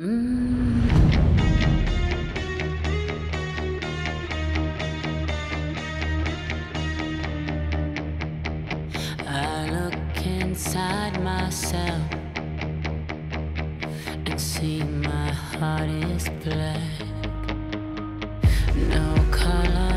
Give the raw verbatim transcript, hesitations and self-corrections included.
Mm. I look inside myself and see my heart is black, no color.